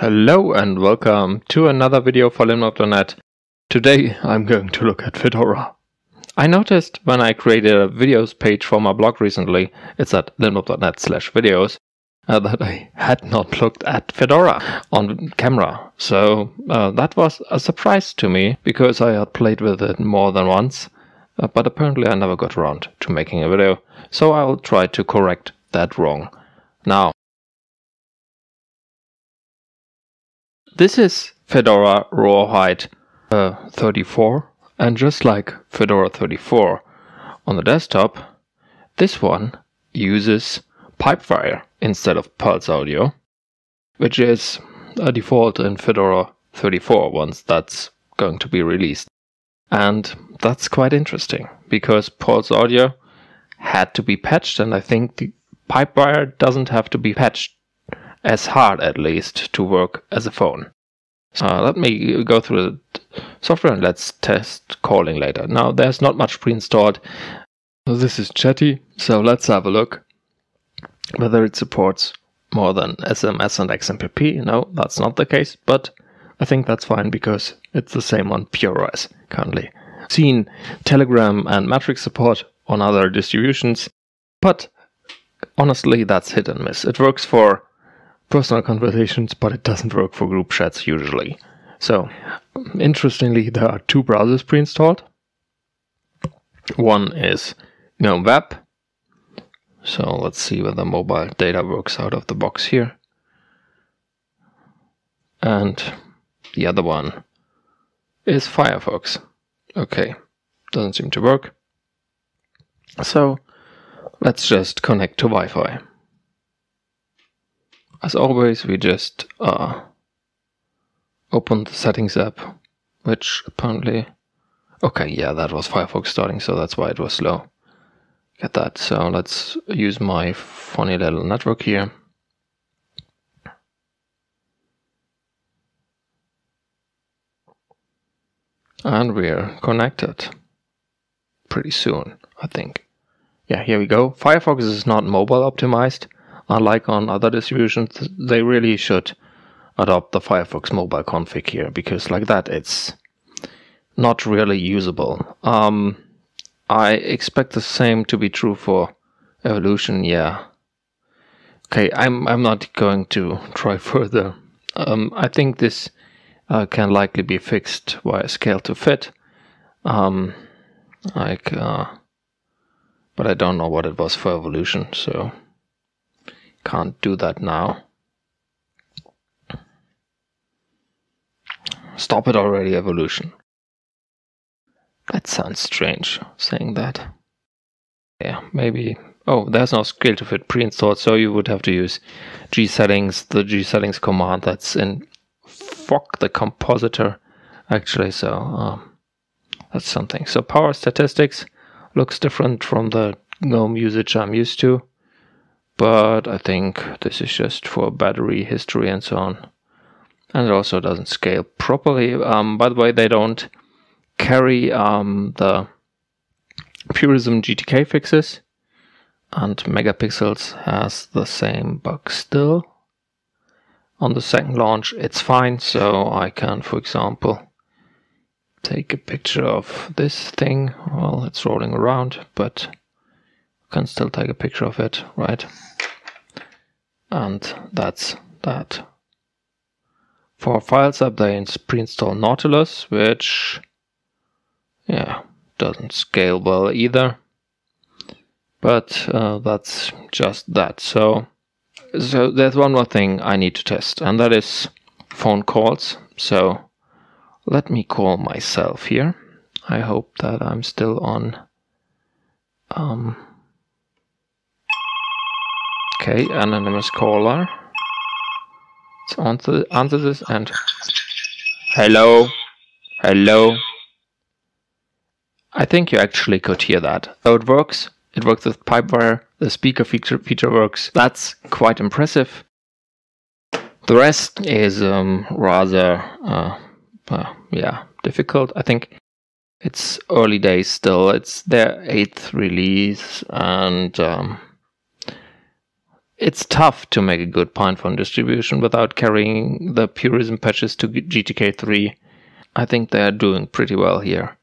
Hello and welcome to another video for linmob.net. Today I'm going to look at Fedora. I noticed when I created a videos page for my blog recently, it's at linmob.net/videos, that I had not looked at Fedora on camera. So that was a surprise to me because I had played with it more than once, but apparently I never got around to making a video. So I will try to correct that wrong now. This is Fedora Rawhide 34, and just like Fedora 34 on the desktop, this one uses PipeWire instead of PulseAudio, which is a default in Fedora 34 once that's going to be released. And that's quite interesting, because PulseAudio had to be patched, and I think the PipeWire doesn't have to be patched as hard, at least, to work as a phone. So let me go through the software and let's test calling later. Now, there's not much pre-installed. This is Chatty, so let's have a look whether it supports more than SMS and XMPP. No, that's not the case, but I think that's fine because it's the same on PureOS currently. I've seen Telegram and Matrix support on other distributions, but honestly, that's hit and miss. It works for personal conversations, but it doesn't work for group chats usually. So, interestingly, there are two browsers pre-installed. One is GNOME Web. So let's see whether mobile data works out of the box here. And the other one is Firefox. Okay, doesn't seem to work. So let's just connect to Wi-Fi. As always, we just open the settings app, which apparently... Okay, yeah, that was Firefox starting, so that's why it was slow. Get that. So let's use my funny little network here. And we're connected. Pretty soon, I think. Yeah, here we go. Firefox is not mobile optimized. Unlike on other distributions, they really should adopt the Firefox mobile config here, because like that it's not really usable. I expect the same to be true for Evolution, yeah. Okay, I'm not going to try further. I think this can likely be fixed via scale to fit. But I don't know what it was for Evolution, so... Can't do that now. Stop it already, Evolution. That sounds strange, saying that. Yeah, maybe... Oh, there's no scale to fit pre-installed, so you would have to use g settings, the g settings command that's in... Fuck the compositor, actually, so... that's something. So power statistics looks different from the GNOME usage I'm used to. But I think this is just for battery history and so on. And it also doesn't scale properly. By the way, they don't carry the Purism GTK fixes. And Megapixels has the same bug still. On the second launch, it's fine. So I can, for example, take a picture of this thing. Well, it's rolling around, but... Can still take a picture of it, right? And that's that. For files up, they pre-install Nautilus, which, yeah, doesn't scale well either. But that's just that. So there's one more thing I need to test, and that is phone calls. So let me call myself here. I hope that I'm still on. Okay, anonymous caller. Let's answer this and... Hello? Hello? I think you actually could hear that. So it works. It works with PipeWire. The speaker feature works. That's quite impressive. The rest is rather... yeah, difficult, I think. It's early days still. It's their 8th release and... It's tough to make a good PinePhone distribution without carrying the purism patches to GTK3. I think they are doing pretty well here.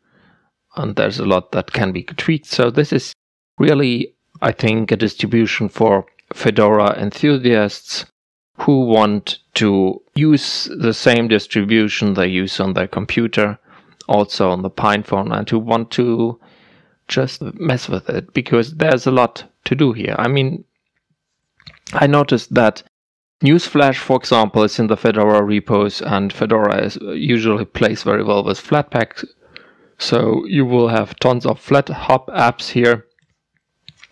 And there's a lot that can be tweaked. So this is really, I think, a distribution for Fedora enthusiasts who want to use the same distribution they use on their computer, also on the PinePhone, and who want to just mess with it, because there's a lot to do here. I mean, I noticed that Newsflash, for example, is in the Fedora repos, and Fedora is usually plays very well with Flatpak. So you will have tons of FlatHub apps here.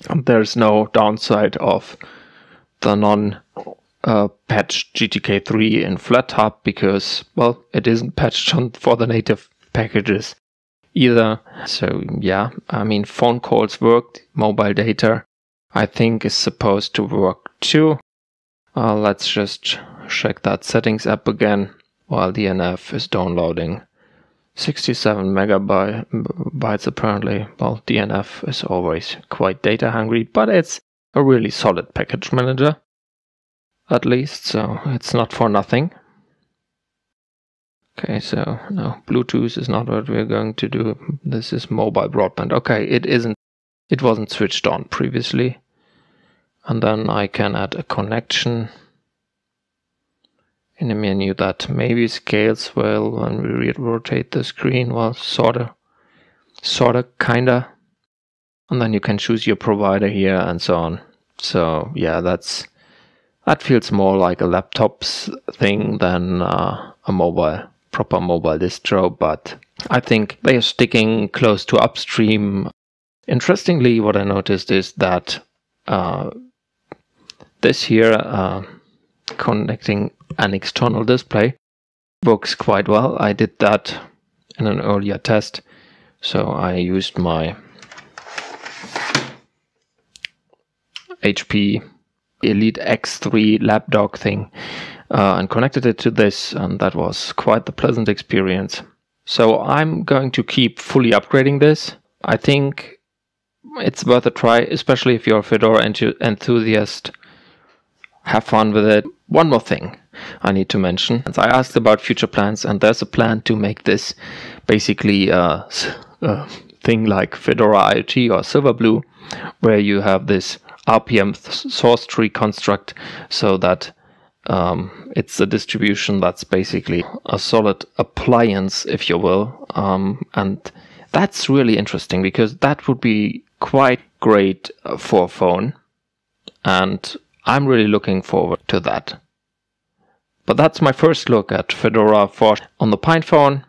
And there's no downside of the non-patched GTK3 in FlatHub because, well, it isn't patched on for the native packages either. So yeah, I mean, phone calls worked, mobile data I think is supposed to work too. Let's just check that settings app again while DNF is downloading. 67 megabytes apparently. Well, DNF is always quite data hungry, but it's a really solid package manager, at least, so it's not for nothing. Okay, so no, Bluetooth is not what we're going to do. This is mobile broadband. Okay, it isn't. It wasn't switched on previously. And then I can add a connection in a menu that maybe scales well when we rotate the screen. Well, sorta, kinda. And then you can choose your provider here and so on. So yeah, that feels more like a laptop's thing than a proper mobile distro. But I think they are sticking close to upstream. Interestingly, what I noticed is that this here, connecting an external display, works quite well. I did that in an earlier test. So I used my HP Elite X3 lapdog thing and connected it to this, and that was quite the pleasant experience. So I'm going to keep fully upgrading this. I think it's worth a try, especially if you're a Fedora enthusiast. Have fun with it. One more thing I need to mention. I asked about future plans, and there's a plan to make this basically a thing like Fedora IoT or Silverblue, where you have this RPM source tree construct, so that it's a distribution that's basically a solid appliance, if you will. And that's really interesting, because that would be quite great for a phone. And I'm really looking forward to that. But that's my first look at Fedora 4 on the PinePhone.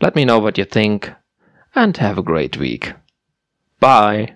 Let me know what you think, and have a great week. Bye!